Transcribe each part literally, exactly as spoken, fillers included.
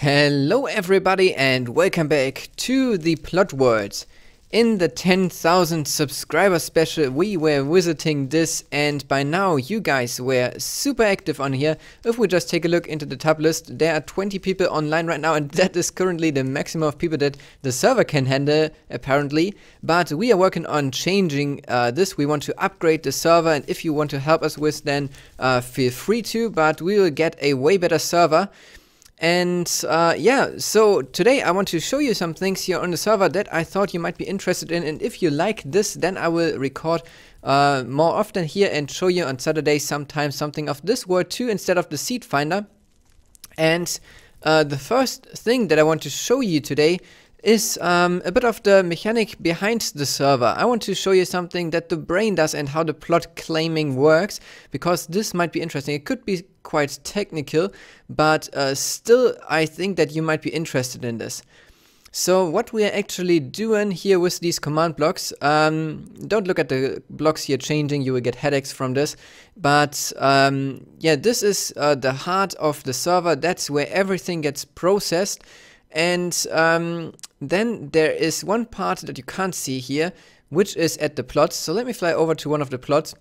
Hello everybody and welcome back to the Plotworld. In the ten thousand subscriber special we were visiting this, and by now you guys were super active on here. If we just take a look into the top list, there are twenty people online right now, and that is currently the maximum of people that the server can handle apparently. But we are working on changing uh, this. We want to upgrade the server, and if you want to help us with then uh, feel free to, but we will get a way better server. And uh, yeah, so today I want to show you some things here on the server that I thought you might be interested in, and if you like this, then I will record uh, more often here and show you on Saturday sometime something of this world too instead of the seed finder. And uh, the first thing that I want to show you today is um, a bit of the mechanic behind the server. I want to show you something that the brain does and how the plot claiming works, because this might be interesting. It could be quite technical, but uh, still I think that you might be interested in this. So what we are actually doing here with these command blocks, um, don't look at the blocks here changing, you will get headaches from this, but um, yeah, this is uh, the heart of the server. That's where everything gets processed. And um, then there is one part that you can't see here, which is at the plots. So let me fly over to one of the plots,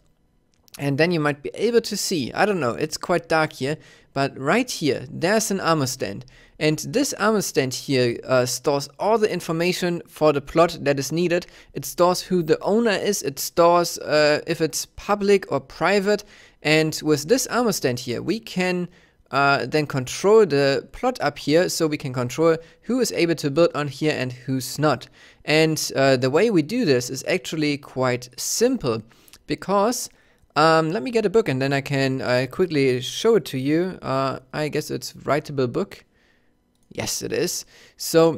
and then you might be able to see. I don't know, it's quite dark here, but right here, there's an armor stand. And this armor stand here uh, stores all the information for the plot that is needed. It stores who the owner is, it stores uh, if it's public or private. And with this armor stand here, we can Uh, then control the plot up here, so we can control who is able to build on here and who's not. And uh, the way we do this is actually quite simple, because um, let me get a book and then I can uh, quickly show it to you. uh, I guess it's writable book. Yes, it is. So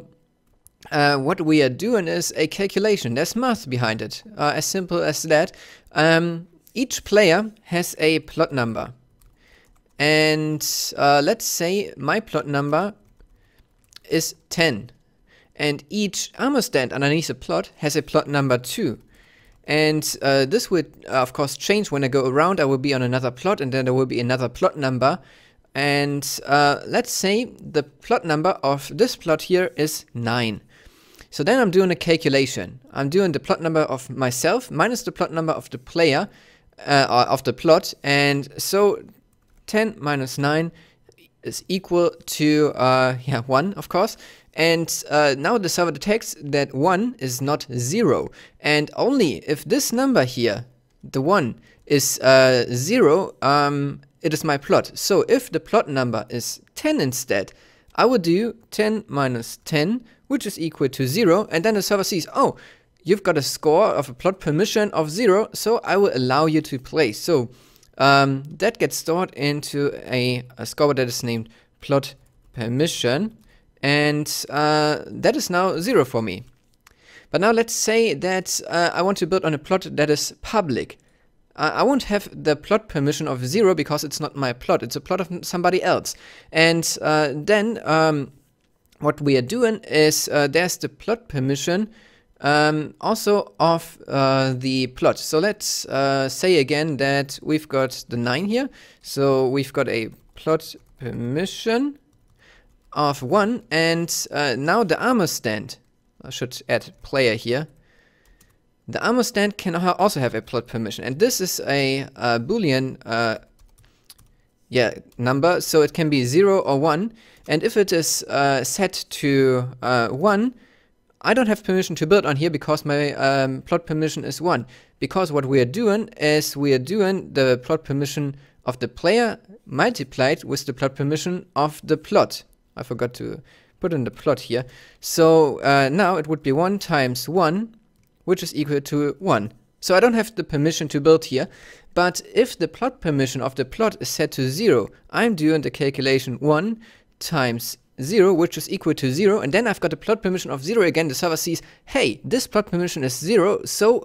Uh, what we are doing is a calculation. There's math behind it, uh, as simple as that. Um, each player has a plot number. And uh, let's say my plot number is ten, and each armor stand underneath the plot has a plot number two. And uh, this would uh, of course change when I go around. I will be on another plot, and then there will be another plot number. And uh, let's say the plot number of this plot here is nine. So then I'm doing a calculation. I'm doing the plot number of myself minus the plot number of the player, uh, of the plot, and so ten minus nine is equal to uh, yeah, one, of course. And uh, now the server detects that one is not zero, and only if this number here, the one, is uh, zero, um, it is my plot. So if the plot number is ten instead, I will do ten minus ten, which is equal to zero, and then the server sees, oh, you've got a score of a plot permission of zero, so I will allow you to play. So Um, that gets stored into a, a scoreboard that is named plot permission, and uh, that is now zero for me. But now let's say that uh, I want to build on a plot that is public. Uh, I won't have the plot permission of zero because it's not my plot, it's a plot of somebody else. And uh, then um, what we are doing is uh, there's the plot permission Um, also of uh, the plot. So let's uh, say again that we've got the nine here, so we've got a plot permission of one, and uh, now the armor stand, I should add player here, the armor stand can also have a plot permission, and this is a, a boolean uh, yeah, number, so it can be zero or one, and if it is uh, set to uh, one, I don't have permission to build on here because my um, plot permission is one. Because what we are doing is we are doing the plot permission of the player multiplied with the plot permission of the plot. I forgot to put in the plot here. So uh, now it would be one times one, which is equal to one. So I don't have the permission to build here, but if the plot permission of the plot is set to zero, I'm doing the calculation one times zero, which is equal to zero, and then I've got a plot permission of zero again. The server sees, hey, this plot permission is zero, so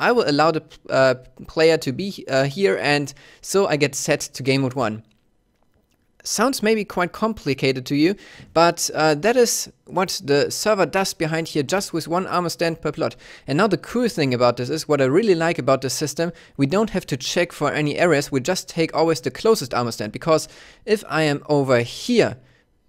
I will allow the uh, player to be uh, here, and so I get set to game mode one. Sounds maybe quite complicated to you, but uh, that is what the server does behind here, just with one armor stand per plot. And now the cool thing about this is, what I really like about this system, we don't have to check for any errors, we just take always the closest armor stand, because if I am over here,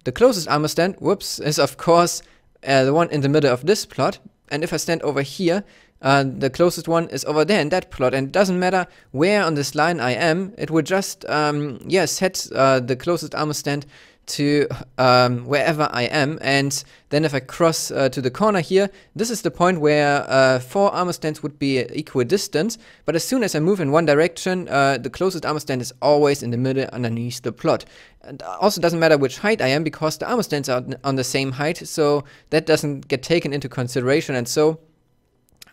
The closest armor stand, whoops, is of course uh, the one in the middle of this plot. And if I stand over here, uh, the closest one is over there in that plot. And it doesn't matter where on this line I am, it will just, um, yeah, set uh, the closest armor stand to um, wherever I am. And then if I cross uh, to the corner here, this is the point where uh, four armor stands would be equidistant. But as soon as I move in one direction, uh, the closest armor stand is always in the middle underneath the plot. And also doesn't matter which height I am, because the armor stands are on the same height, so that doesn't get taken into consideration. And so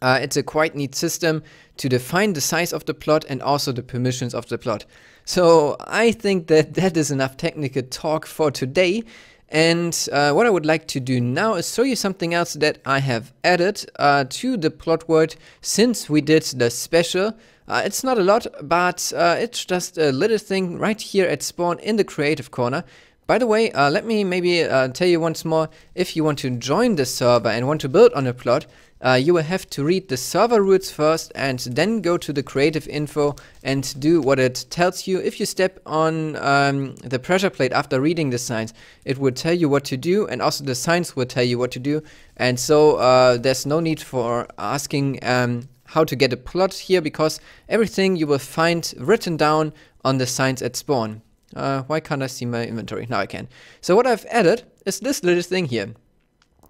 uh, it's a quite neat system to define the size of the plot and also the permissions of the plot. So I think that that is enough technical talk for today. And uh, what I would like to do now is show you something else that I have added uh, to the Plotworld since we did the special. Uh, it's not a lot, but uh, it's just a little thing right here at spawn in the creative corner. By the way, uh, let me maybe uh, tell you once more, if you want to join the server and want to build on a plot, Uh, you will have to read the server rules first and then go to the creative info and do what it tells you. If you step on um, the pressure plate after reading the signs, it will tell you what to do, and also the signs will tell you what to do. And so uh, there's no need for asking um, how to get a plot here, because everything you will find written down on the signs at spawn. Uh, why can't I see my inventory? Now I can. So what I've added is this little thing here,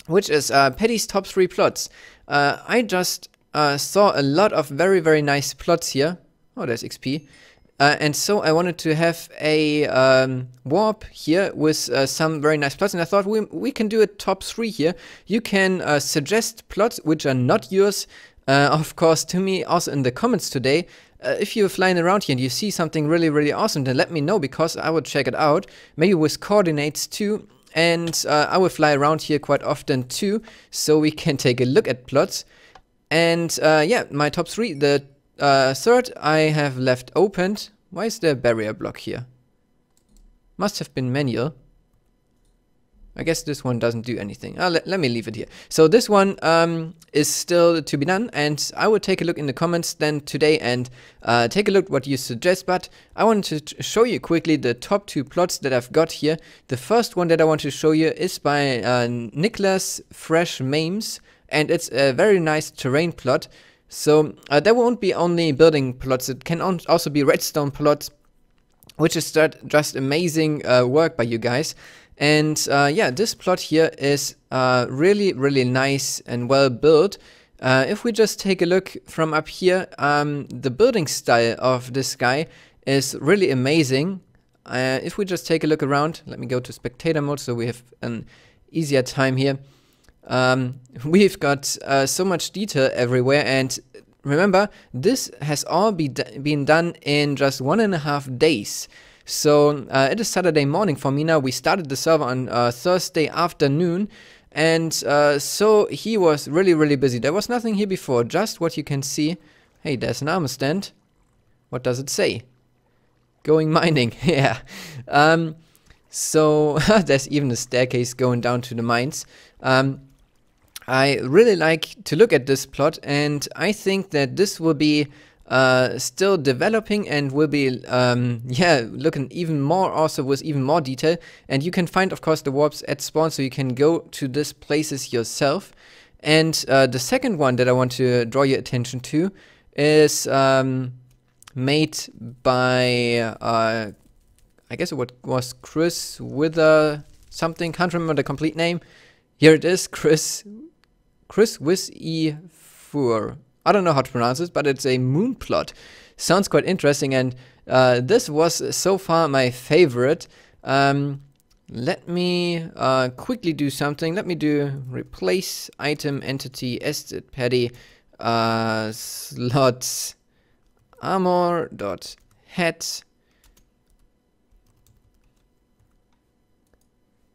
which is uh, Peddy's top three plots. Uh, I just uh, saw a lot of very, very nice plots here. Oh, there's X P. Uh, and so I wanted to have a um, warp here with uh, some very nice plots. And I thought we, we can do a top three here. You can uh, suggest plots which are not yours, uh, of course, to me also in the comments today. Uh, if you're flying around here and you see something really, really awesome, then let me know, because I will check it out. Maybe with coordinates too. And uh, I will fly around here quite often too, so we can take a look at plots. And uh, yeah, my top three, the uh, third I have left opened. Why is there a barrier block here? Must have been manual. I guess this one doesn't do anything. Uh, le let me leave it here. So this one um, is still to be done, and I will take a look in the comments then today and uh, take a look what you suggest. But I wanted to show you quickly the top two plots that I've got here. The first one that I want to show you is by uh, Niklas Fresh Memes, and it's a very nice terrain plot. So uh, there won't be only building plots, it can also be redstone plots, which is just amazing uh, work by you guys. And uh, yeah, this plot here is uh, really, really nice and well built. Uh, if we just take a look from up here, um, the building style of this guy is really amazing. Uh, if we just take a look around, let me go to spectator mode so we have an easier time here. Um, we've got uh, so much detail everywhere, and remember, this has all be been done in just one and a half days. So uh, it is Saturday morning for me now. We started the server on uh, Thursday afternoon, and uh, so he was really, really busy. There was nothing here before, just what you can see. Hey, there's an armor stand. What does it say? Going mining, yeah. Um, so there's even a staircase going down to the mines. Um, I really like to look at this plot, and I think that this will be Uh, still developing and will be, um, yeah, looking even more also with even more detail. And you can find, of course, the warps at spawn, so you can go to these places yourself. And uh, the second one that I want to draw your attention to is um, made by, uh, I guess it was Chris with uh, something, can't remember the complete name. Here it is, Chris, Chris with E four. I don't know how to pronounce it, but it's a moon plot. Sounds quite interesting, and uh, this was so far my favorite. Um, let me uh, quickly do something. Let me do replace item entity sZPeddy uh, slots armor dot hat.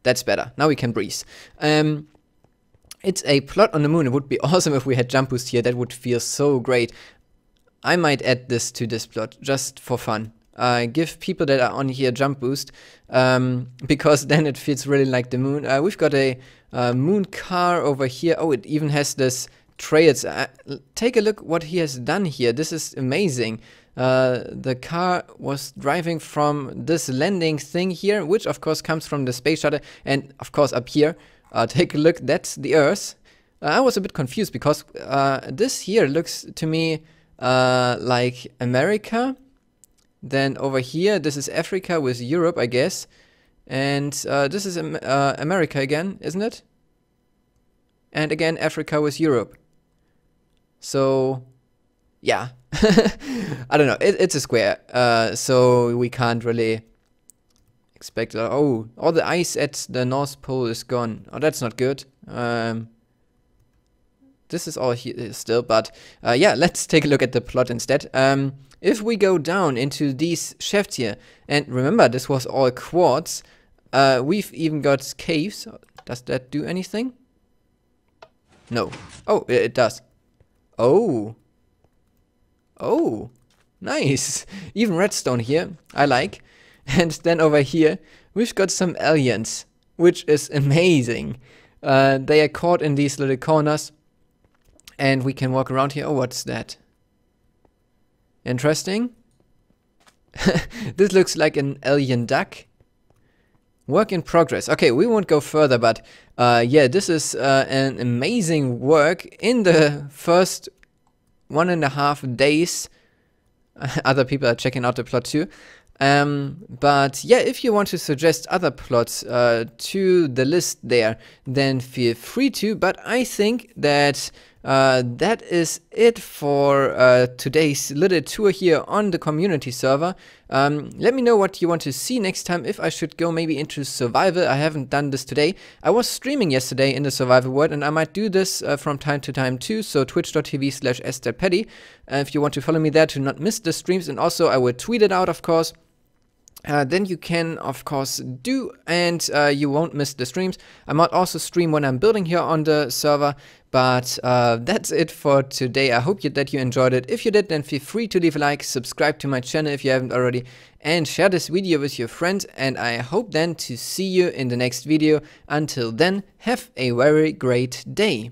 That's better. Now we can breathe. Um, It's a plot on the moon. It would be awesome if we had jump boost here. That would feel so great. I might add this to this plot just for fun. Uh, give people that are on here jump boost, um, because then it feels really like the moon. Uh, we've got a uh, moon car over here. Oh, it even has this trails. Uh, take a look what he has done here. This is amazing. uh, the car was driving from this landing thing here, which of course comes from the space shuttle, and of course up here, uh, take a look, that's the Earth. Uh, I was a bit confused because uh, this here looks to me uh, like America. Then over here, this is Africa with Europe, I guess. And uh, this is um, uh, America again, isn't it? And again, Africa with Europe. So, yeah. I don't know, it, it's a square, uh, so we can't really expect... Uh, oh, all the ice at the North Pole is gone. Oh, that's not good. Um, this is all here still, but uh, yeah, let's take a look at the plot instead. Um, if we go down into these shafts here, and remember, this was all quartz, uh, we've even got caves. Does that do anything? No. Oh, it, it does. Oh. Oh. Nice. Even redstone here, I like. And then over here, we've got some aliens, which is amazing. Uh, they are caught in these little corners, and we can walk around here. Oh, what's that? Interesting. This looks like an alien duck. Work in progress. Okay, we won't go further, but uh, yeah, this is uh, an amazing work in the first one and a half days. Other people are checking out the plot too. Um, but yeah, if you want to suggest other plots uh, to the list there, then feel free to. But I think that uh, that is it for uh, today's little tour here on the community server. Um, let me know what you want to see next time, if I should go maybe into survival. I haven't done this today. I was streaming yesterday in the survival world, and I might do this uh, from time to time too, so twitch dot t v slash s z Peddy uh, if you want to follow me there to not miss the streams, and also I will tweet it out, of course. Uh, then you can, of course, do, and uh, you won't miss the streams. I might also stream when I'm building here on the server, but uh, that's it for today. I hope you, that you enjoyed it. If you did, then feel free to leave a like, subscribe to my channel if you haven't already, and share this video with your friends, and I hope then to see you in the next video. Until then, have a very great day.